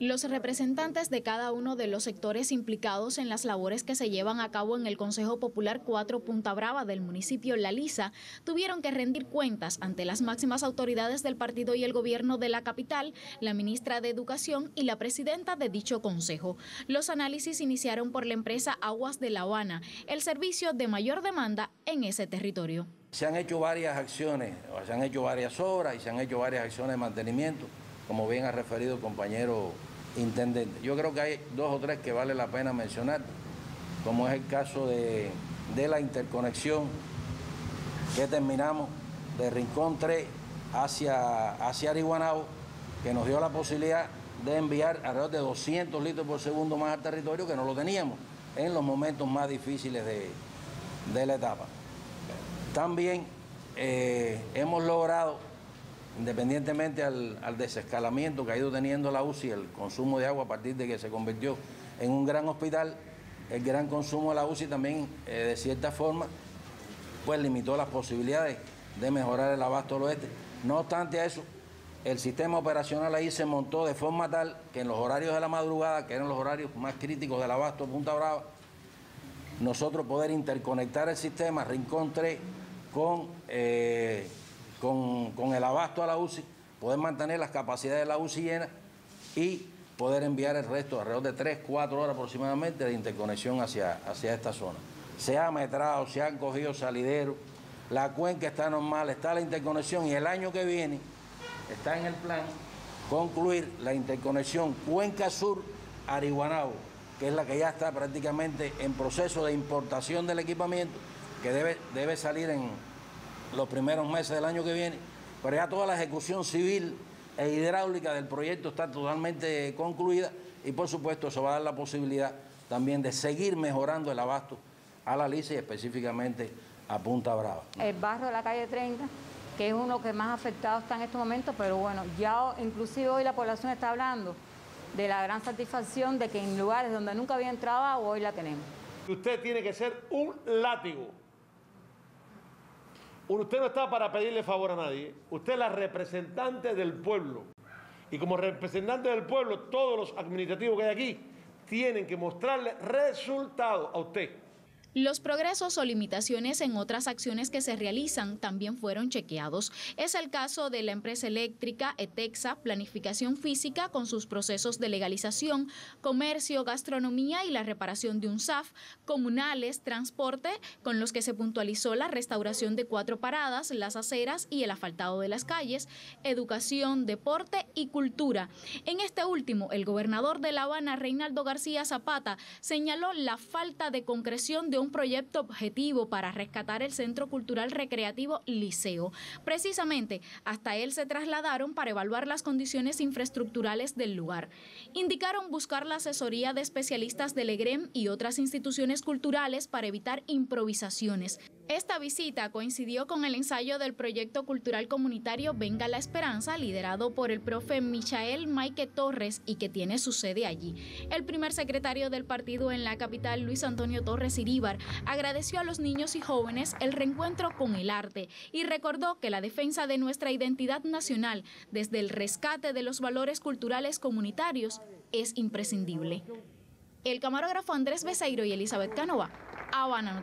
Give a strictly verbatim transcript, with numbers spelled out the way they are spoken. Los representantes de cada uno de los sectores implicados en las labores que se llevan a cabo en el Consejo Popular cuatro Punta Brava del municipio La Lisa tuvieron que rendir cuentas ante las máximas autoridades del partido y el gobierno de la capital, la ministra de Educación y la presidenta de dicho consejo. Los análisis iniciaron por la empresa Aguas de La Habana, el servicio de mayor demanda en ese territorio. Se han hecho varias acciones, se han hecho varias obras y se han hecho varias acciones de mantenimiento, como bien ha referido el compañero intendente. Yo creo que hay dos o tres que vale la pena mencionar, como es el caso de, de la interconexión que terminamos de Rincón tres hacia, hacia Ariguanabo, que nos dio la posibilidad de enviar alrededor de doscientos litros por segundo más al territorio, que no lo teníamos en los momentos más difíciles de, de la etapa. También eh, hemos logrado, independientemente al, al desescalamiento que ha ido teniendo la U C I, el consumo de agua a partir de que se convirtió en un gran hospital, el gran consumo de la U C I también, eh, de cierta forma, pues limitó las posibilidades de mejorar el abasto del oeste. No obstante a eso, el sistema operacional ahí se montó de forma tal que en los horarios de la madrugada, que eran los horarios más críticos del abasto Punta Brava, nosotros poder interconectar el sistema Rincón tres con... Eh, Con, con el abasto a la U C I, poder mantener las capacidades de la U C I llenas y poder enviar el resto, alrededor de tres, cuatro horas aproximadamente, de interconexión hacia, hacia esta zona. Se ha metrado, se han cogido salideros, la cuenca está normal, está la interconexión, y el año que viene está en el plan concluir la interconexión Cuenca Sur-Ariguanabo, que es la que ya está prácticamente en proceso de importación del equipamiento, que debe, debe salir en los primeros meses del año que viene, pero ya toda la ejecución civil e hidráulica del proyecto está totalmente concluida y por supuesto se va a dar la posibilidad también de seguir mejorando el abasto a La Lisa y específicamente a Punta Brava. El barrio de la calle treinta, que es uno que más afectado está en estos momentos, pero bueno, ya inclusive hoy la población está hablando de la gran satisfacción de que en lugares donde nunca había entrado agua, hoy la tenemos. Usted tiene que ser un látigo. Usted no está para pedirle favor a nadie. Usted es la representante del pueblo. Y como representante del pueblo, todos los administrativos que hay aquí tienen que mostrarle resultados a usted. Los progresos o limitaciones en otras acciones que se realizan también fueron chequeados. Es el caso de la empresa eléctrica Etexa, planificación física con sus procesos de legalización, comercio, gastronomía y la reparación de un S A F, comunales, transporte, con los que se puntualizó la restauración de cuatro paradas, las aceras y el asfaltado de las calles, educación, deporte y cultura. En este último, el gobernador de La Habana, Reynaldo García Zapata, señaló la falta de concreción de un un proyecto objetivo para rescatar el Centro Cultural Recreativo Liceo. Precisamente, hasta él se trasladaron para evaluar las condiciones infraestructurales del lugar. Indicaron buscar la asesoría de especialistas del E G R E M y otras instituciones culturales para evitar improvisaciones. Esta visita coincidió con el ensayo del proyecto cultural comunitario Venga la Esperanza, liderado por el profe Michael Mike Torres y que tiene su sede allí. El primer secretario del partido en la capital, Luis Antonio Torres Iríbar, agradeció a los niños y jóvenes el reencuentro con el arte y recordó que la defensa de nuestra identidad nacional, desde el rescate de los valores culturales comunitarios, es imprescindible. El camarógrafo Andrés Beceiro y Elizabeth Cánova, Habana Noticias.